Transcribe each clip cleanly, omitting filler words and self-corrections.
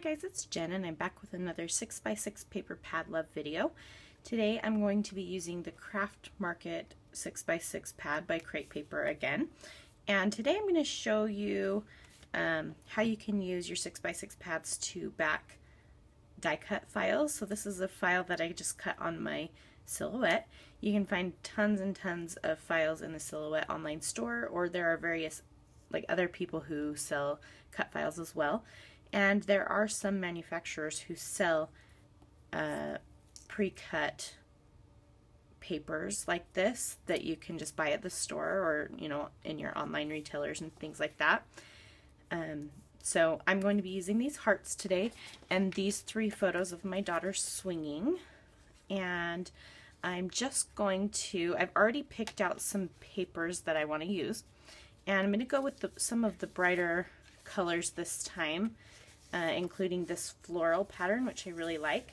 guys, it's Jen and I'm back with another 6x6 paper pad love video. Today I'm going to be using the Craft Market 6x6 pad by Crate Paper again. And today I'm going to show you how you can use your 6x6 pads to back die cut files. So this is a file that I just cut on my Silhouette. You can find tons and tons of files in the Silhouette online store, or there are various other people who sell cut files as well. And there are some manufacturers who sell pre-cut papers like this that you can just buy at the store or, you know, in your online retailers and things like that. So I'm going to be using these hearts today and these three photos of my daughter swinging. And I'm just going to, I've already picked out some papers that I want to use. And I'm going to go with some of the brighter colors this time, including this floral pattern, which I really like.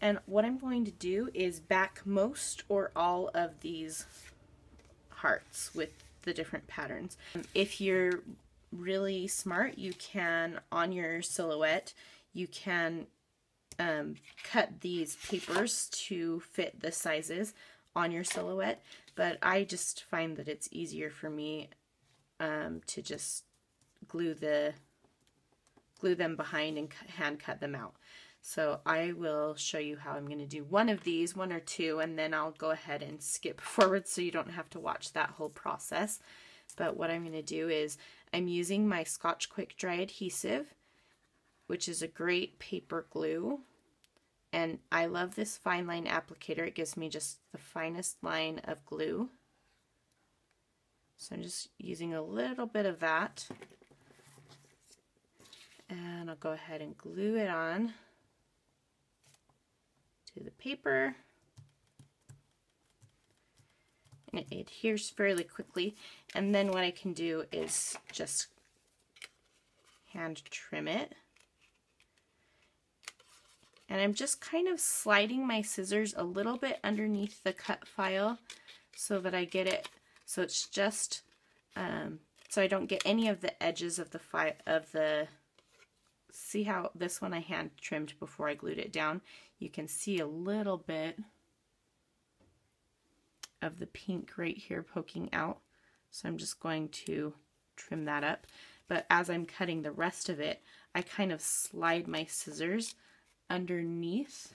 And what I'm going to do is back most or all of these hearts with the different patterns. If you're really smart, you can, on your Silhouette, you can cut these papers to fit the sizes on your Silhouette, but I just find that it's easier for me to just glue them behind and hand cut them out. So I will show you how I'm going to do one of these, one or two, and then I'll go ahead and skip forward so you don't have to watch that whole process. But what I'm going to do is I'm using my Scotch Quick Dry Adhesive, which is a great paper glue, and I love this fine line applicator. It gives me just the finest line of glue. So I'm just using a little bit of that. And I'll go ahead and glue it on to the paper. And it adheres fairly quickly. And then what I can do is just hand trim it. And I'm just kind of sliding my scissors a little bit underneath the cut file so that I get it, so it's just, so I don't get any of the edges of the file, of the, see how this one I hand trimmed before I glued it down? You can see a little bit of the pink right here poking out. So I'm just going to trim that up. But as I'm cutting the rest of it, I kind of slide my scissors underneath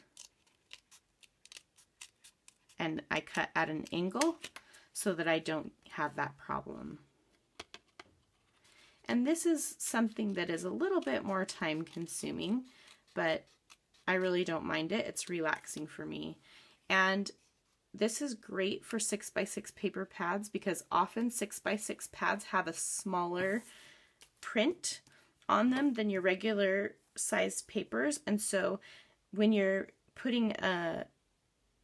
and I cut at an angle so that I don't have that problem. And this is something that is a little bit more time consuming, but I really don't mind it. It's relaxing for me. And this is great for 6x6 paper pads because often 6x6 pads have a smaller print on them than your regular sized papers. And so when you're putting a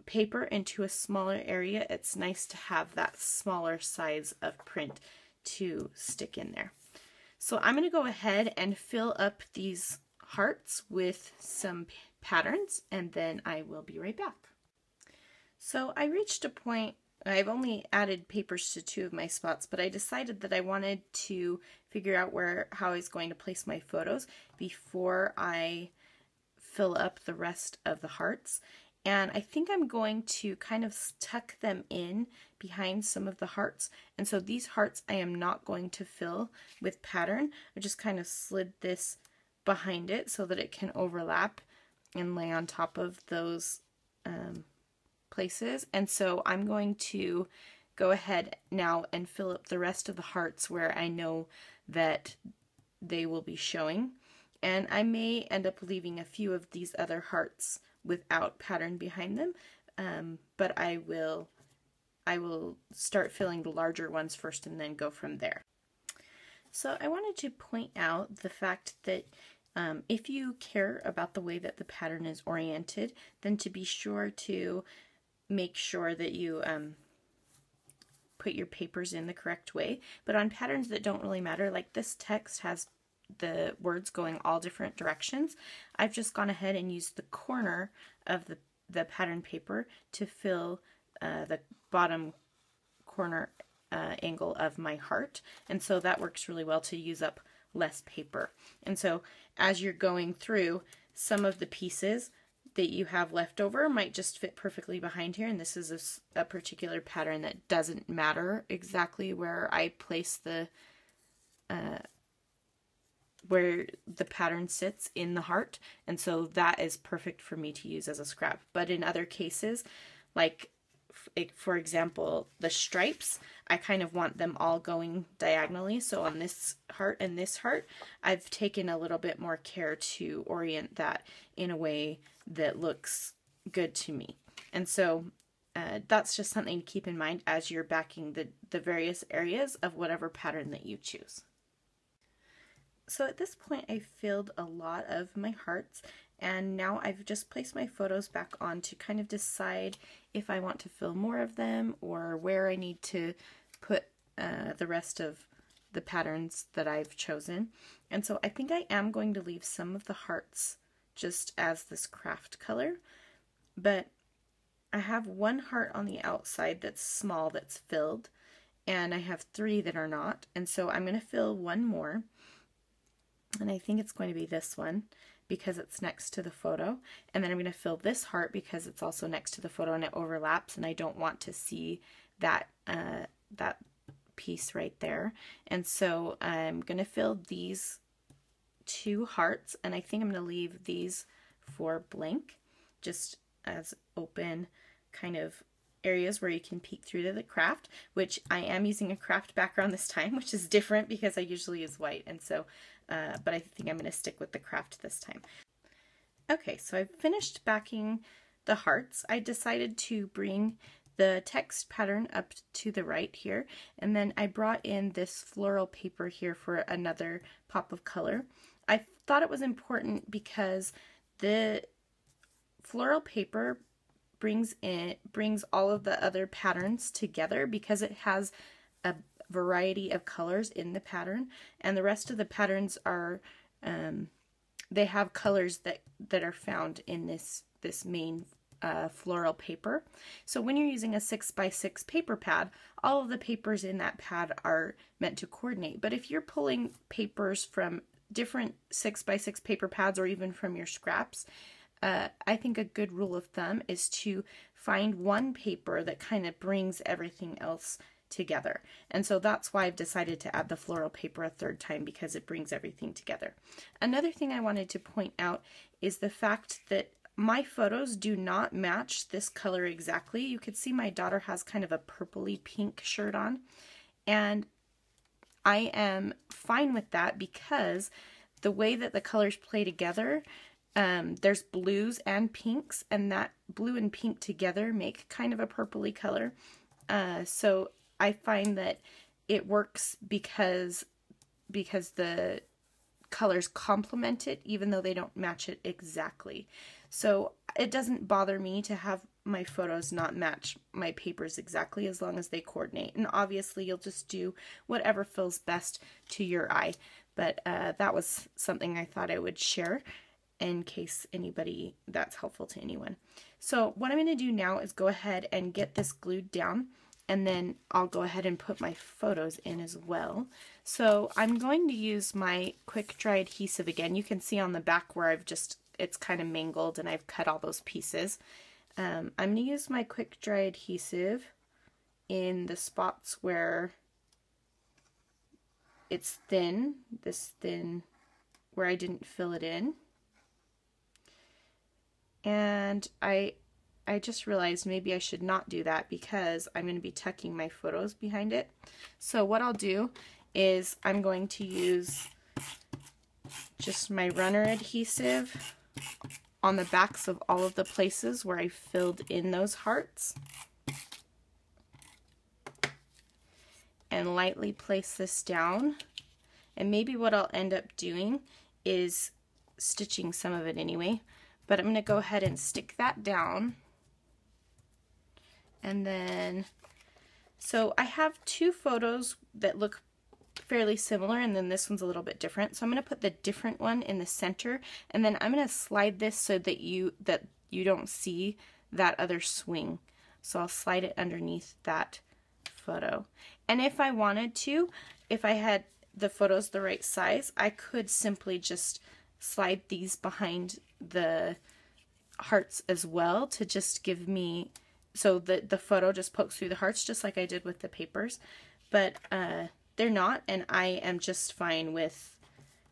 paper into a smaller area, it's nice to have that smaller size of print to stick in there. So I'm going to go ahead and fill up these hearts with some patterns, and then I will be right back. So I reached a point, I've only added papers to two of my spots, but I decided that I wanted to figure out how I was going to place my photos before I fill up the rest of the hearts. And I think I'm going to kind of tuck them in behind some of the hearts. And so these hearts I am not going to fill with pattern. I just kind of slid this behind it so that it can overlap and lay on top of those places. And so I'm going to go ahead now and fill up the rest of the hearts where I know that they will be showing. And I may end up leaving a few of these other hearts without pattern behind them, but I will start filling the larger ones first and then go from there. So I wanted to point out the fact that if you care about the way that the pattern is oriented, then to be sure to make sure that you put your papers in the correct way. But on patterns that don't really matter, like this text has the words going all different directions, I've just gone ahead and used the corner of the pattern paper to fill the bottom corner angle of my heart. And so that works really well to use up less paper. And so as you're going through, some of the pieces that you have left over might just fit perfectly behind here, and this is a particular pattern that doesn't matter exactly where I place the where the pattern sits in the heart, and so that is perfect for me to use as a scrap. But in other cases, like for example the stripes, I kind of want them all going diagonally, so on this heart and this heart I've taken a little bit more care to orient that in a way that looks good to me. And so that's just something to keep in mind as you're backing the various areas of whatever pattern that you choose. So at this point I filled a lot of my hearts, and now I've just placed my photos back on to kind of decide if I want to fill more of them or where I need to put the rest of the patterns that I've chosen. And so I think I am going to leave some of the hearts just as this craft color, but I have one heart on the outside that's small that's filled, and I have three that are not, and so I'm going to fill one more, and I think it's going to be this one because it's next to the photo, and then I'm going to fill this heart because it's also next to the photo and it overlaps, and I don't want to see that that piece right there. And so I'm going to fill these two hearts, and I think I'm going to leave these for blank, just as open kind of areas where you can peek through to the craft, which I am using a craft background this time, which is different because I usually use white, and so but I think I'm going to stick with the craft this time. Okay, so I've finished backing the hearts. I decided to bring the text pattern up to the right here, and then I brought in this floral paper here for another pop of color. I thought it was important because the floral paper brings all of the other patterns together because it has a variety of colors in the pattern, and the rest of the patterns are they have colors that are found in this main floral paper. So when you're using a 6x6 paper pad, all of the papers in that pad are meant to coordinate, but if you're pulling papers from different 6x6 paper pads or even from your scraps, I think a good rule of thumb is to find one paper that kind of brings everything else together. And so that's why I've decided to add the floral paper a third time, because it brings everything together. Another thing I wanted to point out is the fact that my photos do not match this color exactly. You could see my daughter has kind of a purpley pink shirt on, and I am fine with that because the way that the colors play together, there's blues and pinks, and that blue and pink together make kind of a purpley color. So I find that it works because the colors complement it, even though they don't match it exactly. So it doesn't bother me to have my photos not match my papers exactly, as long as they coordinate. And obviously you'll just do whatever feels best to your eye. But that was something I thought I would share in case anybody, that's helpful to anyone. So what I'm going to do now is go ahead and get this glued down, and then I'll go ahead and put my photos in as well. So I'm going to use my quick dry adhesive again. You can see on the back where I've just, it's kind of mangled and I've cut all those pieces. I'm going to use my quick dry adhesive in the spots where it's thin, this thin, where I didn't fill it in. And I just realized maybe I should not do that because I'm going to be tucking my photos behind it. So what I'll do is I'm going to use just my runner adhesive on the backs of all of the places where I filled in those hearts, and lightly place this down. And maybe what I'll end up doing is stitching some of it anyway, but I'm going to go ahead and stick that down. And then, so I have two photos that look fairly similar, and then this one's a little bit different. So I'm going to put the different one in the center, and then I'm going to slide this so that you don't see that other swing. So I'll slide it underneath that photo. And if I wanted to, if I had the photos the right size, I could simply just slide these behind the hearts as well to just give me, so that the photo just pokes through the hearts just like I did with the papers, but they're not, and I am just fine with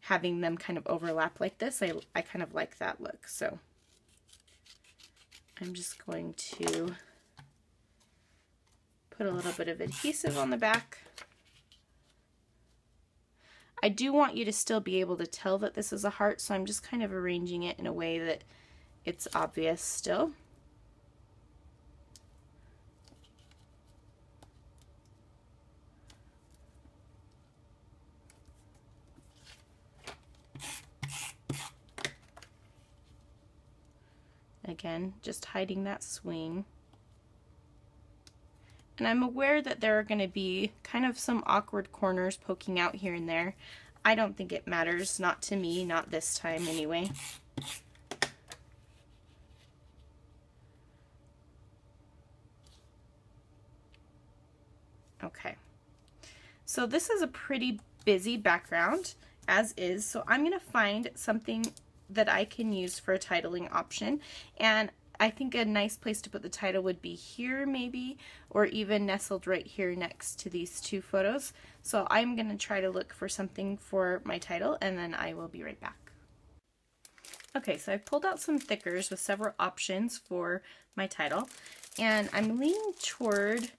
having them kind of overlap like this. I kind of like that look, so I'm just going to put a little bit of adhesive on the back. I do want you to still be able to tell that this is a heart, so I'm just kind of arranging it in a way that it's obvious still. Again, just hiding that swing. And I'm aware that there are going to be kind of some awkward corners poking out here and there. I don't think it matters, not to me, not this time anyway. Okay, so this is a pretty busy background as is, so I'm going to find something that I can use for a titling option, and I think a nice place to put the title would be here maybe, or even nestled right here next to these two photos. So I'm going to try to look for something for my title, and then I will be right back. Okay, so I've pulled out some thickers with several options for my title, and I'm leaning toward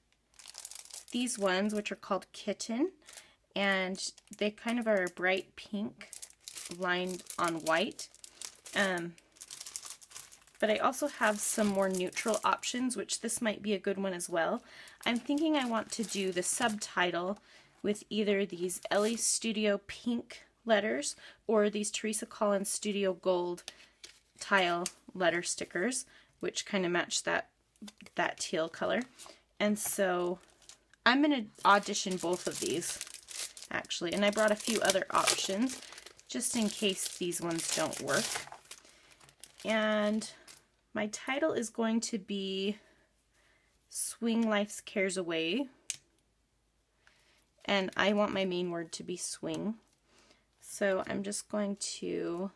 these ones, which are called Kitten, and they kind of are a bright pink lined on white. But I also have some more neutral options, which this might be a good one as well. I'm thinking I want to do the subtitle with either these Ellie Studio pink letters or these Teresa Collins Studio gold tile letter stickers, which kind of match that teal color. And so I'm going to audition both of these, actually. And I brought a few other options just in case these ones don't work. And my title is going to be Swing Life's Cares Away, and I want my main word to be swing, so I'm just going to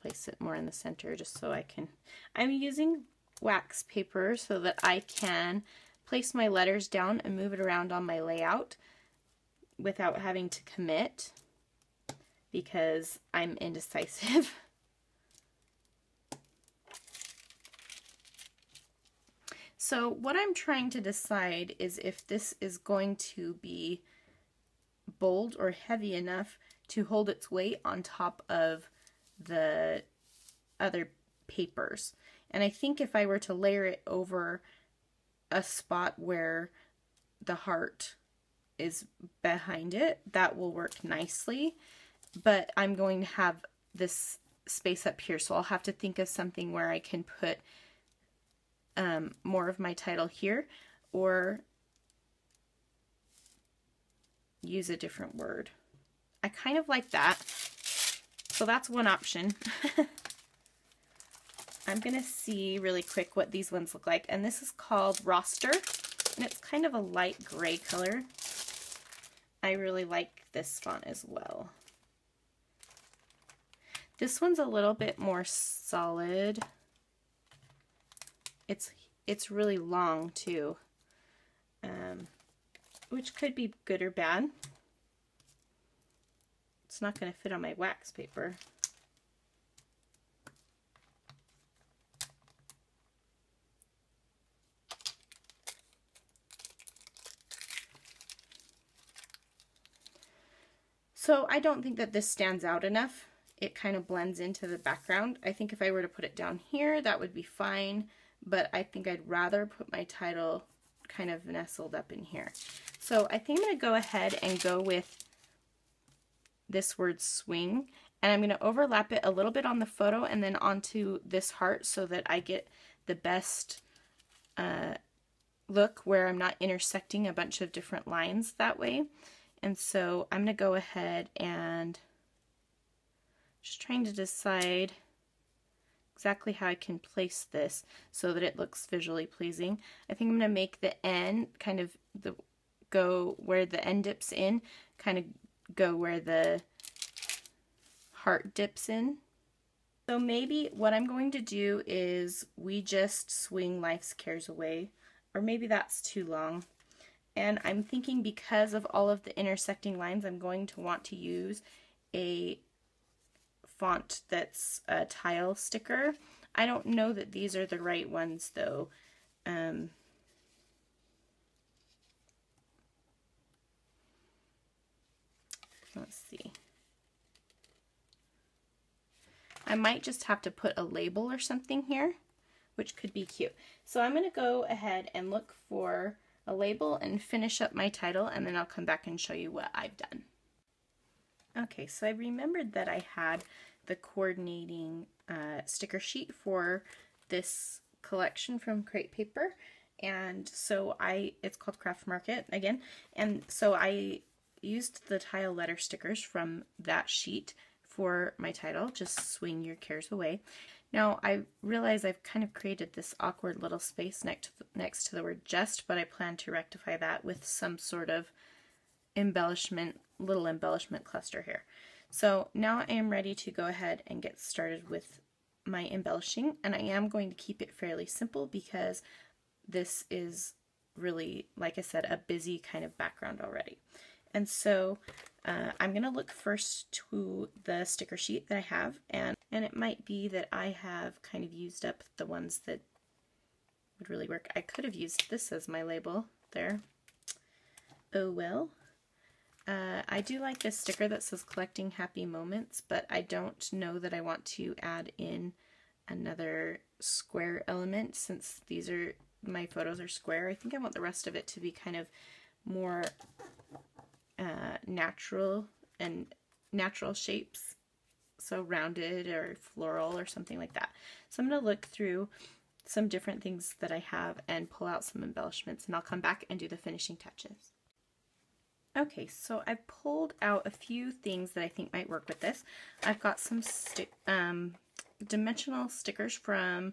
place it more in the center just so I can. I'm using wax paper so that I can place my letters down and move it around on my layout without having to commit, because I'm indecisive. So what I'm trying to decide is if this is going to be bold or heavy enough to hold its weight on top of the other papers. And I think if I were to layer it over a spot where the heart is behind it, that will work nicely. But I'm going to have this space up here, so I'll have to think of something where I can put more of my title here, or use a different word. I kind of like that, so that's one option. I'm gonna see really quick what these ones look like, and this is called Roster, and it's kind of a light gray color. I really like this font as well. This one's a little bit more solid. It's really long too, which could be good or bad. It's not going to fit on my wax paper. So I don't think that this stands out enough. It kind of blends into the background. I think if I were to put it down here, that would be fine, but I think I'd rather put my title kind of nestled up in here. So I think I'm going to go ahead and go with this word swing, and I'm going to overlap it a little bit on the photo and then onto this heart so that I get the best look where I'm not intersecting a bunch of different lines that way. And so I'm going to go ahead and just trying to decide exactly how I can place this so that it looks visually pleasing. I think I'm going to make the end kind of go where the end dips in, kind of go where the heart dips in. So maybe what I'm going to do is we just swing life's cares away, or maybe that's too long. And I'm thinking because of all of the intersecting lines, I'm going to want to use a font that's a tile sticker. I don't know that these are the right ones though. Let's see. I might just have to put a label or something here, which could be cute. So I'm going to go ahead and look for a label and finish up my title, and then I'll come back and show you what I've done. Okay, so I remembered that I had the coordinating sticker sheet for this collection from Crate Paper, and so it's called Craft Market again, and so I used the tile letter stickers from that sheet for my title, just swing your cares away. Now I realize I've kind of created this awkward little space next to the word just, but I plan to rectify that with some sort of embellishment, little embellishment cluster here. So now I am ready to go ahead and get started with my embellishing, and I am going to keep it fairly simple because this is really, like I said, a busy kind of background already. And so I'm going to look first to the sticker sheet that I have, and it might be that I have kind of used up the ones that would really work. I could have used this as my label there. Oh well. I do like this sticker that says collecting happy moments, but I don't know that I want to add in another square element since these are, my photos are square. I think I want the rest of it to be kind of more natural shapes, so rounded or floral or something like that. So I'm going to look through some different things that I have and pull out some embellishments, and I'll come back and do the finishing touches. Okay, so I've pulled out a few things that I think might work with this. I've got some dimensional stickers from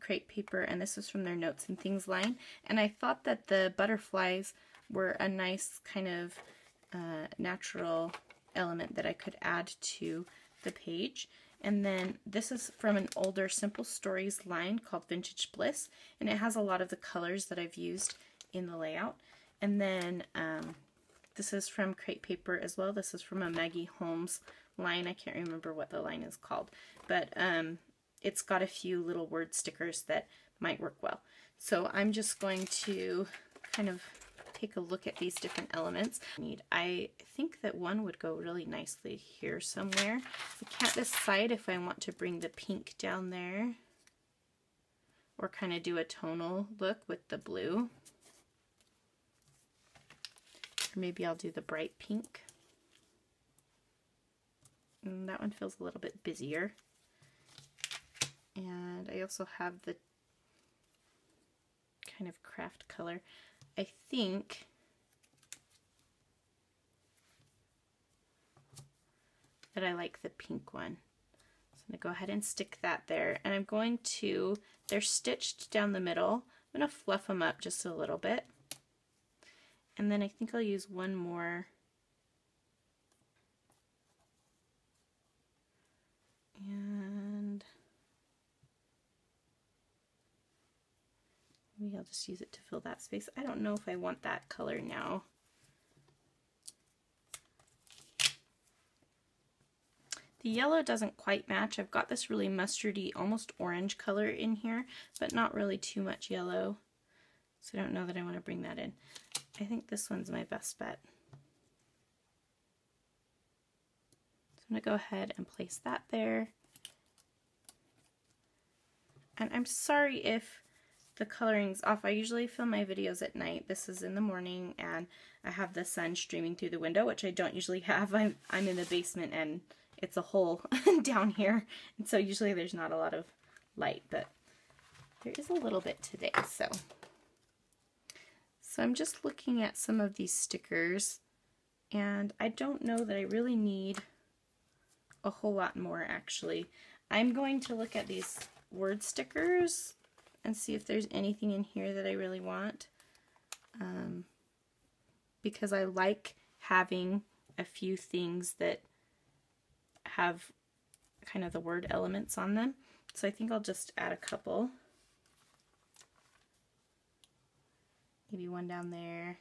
Crate Paper, and this is from their Notes and Things line, and I thought that the butterflies were a nice kind of natural element that I could add to the page. And then this is from an older Simple Stories line called Vintage Bliss, and it has a lot of the colors that I've used in the layout. And then this is from Crate Paper as well. This is from a Maggie Holmes line. I can't remember what the line is called, but it's got a few little word stickers that might work well. So I'm just going to kind of take a look at these different elements. I think that one would go really nicely here somewhere. I can't decide if I want to bring the pink down there or kind of do a tonal look with the blue. Or maybe I'll do the bright pink. And that one feels a little bit busier. And I also have the kind of craft color. I think that I like the pink one. So I'm going to go ahead and stick that there. And I'm going to, they're stitched down the middle. I'm going to fluff them up just a little bit. And then I think I'll use one more. And maybe I'll just use it to fill that space. I don't know if I want that color now. The yellow doesn't quite match. I've got this really mustardy, almost orange color in here, but not really too much yellow. So I don't know that I want to bring that in. I think this one's my best bet. So I'm going to go ahead and place that there. And I'm sorry if the coloring's off. I usually film my videos at night. This is in the morning, and I have the sun streaming through the window, which I don't usually have. I'm in the basement, and it's a hole down here. And so usually there's not a lot of light, but there is a little bit today, so. So I'm just looking at some of these stickers, and I don't know that I really need a whole lot more actually. I'm going to look at these word stickers and see if there's anything in here that I really want, because I like having a few things that have kind of the word elements on them. So I think I'll just add a couple. Maybe one down there,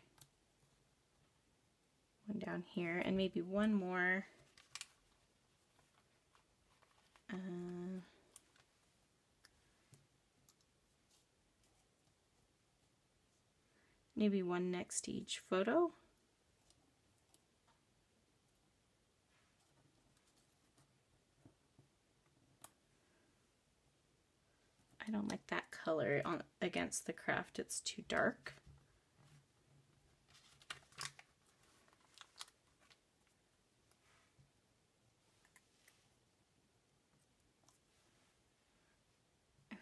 one down here, and maybe one more. Maybe one next to each photo. I don't like that color on against the craft, it's too dark.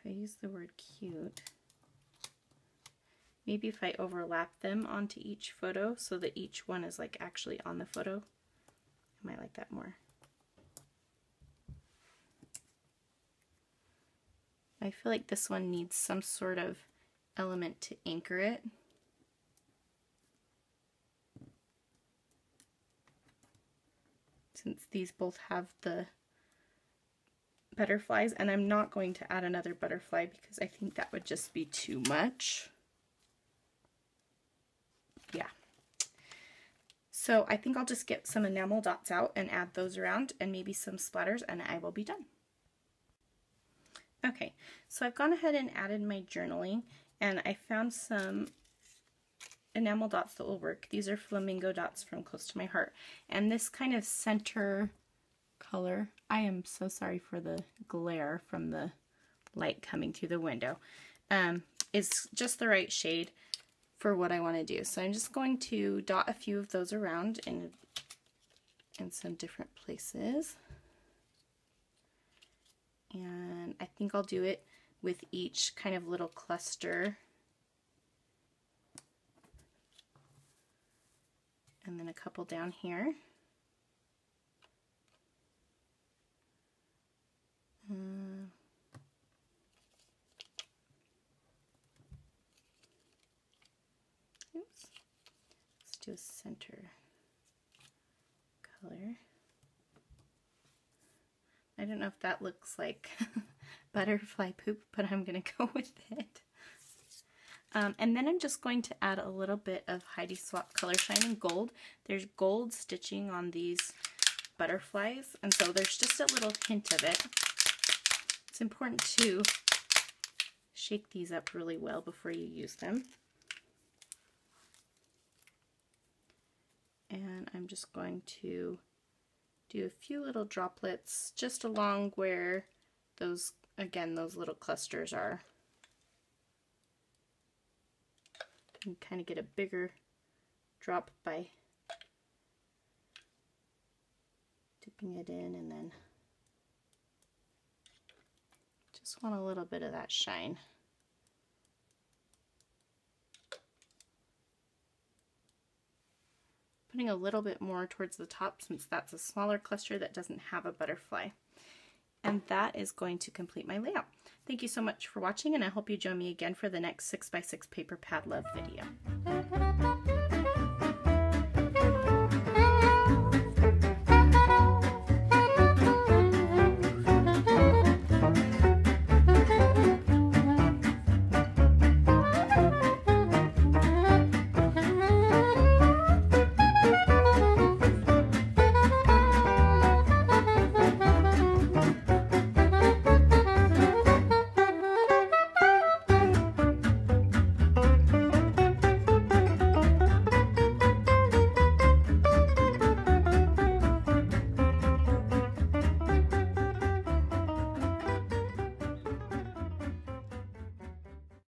I use the word cute. Maybe if I overlap them onto each photo so that each one is like actually on the photo, I might like that more. I feel like this one needs some sort of element to anchor it. Since these both have the butterflies, and I'm not going to add another butterfly because I think that would just be too much. Yeah. So I think I'll just get some enamel dots out and add those around and maybe some splatters, and I will be done. Okay, so I've gone ahead and added my journaling, and I found some enamel dots that will work. These are flamingo dots from Close to My Heart, and this kind of center color. I am so sorry for the glare from the light coming through the window. It's just the right shade for what I want to do. So I'm just going to dot a few of those around in some different places. And I think I'll do it with each kind of little cluster. And then a couple down here. Oops. Let's do a center color. I don't know if that looks like butterfly poop, but I'm going to go with it. And then I'm just going to add a little bit of Heidi Swapp Color Shining Gold. There's gold stitching on these butterflies, and so there's just a little hint of it. It's important to shake these up really well before you use them. And I'm just going to do a few little droplets just along where those, again, those little clusters are. You can kind of get a bigger drop by dipping it in, and then just want a little bit of that shine. Putting a little bit more towards the top since that's a smaller cluster that doesn't have a butterfly. And that is going to complete my layout. Thank you so much for watching, and I hope you join me again for the next 6x6 paper pad love video.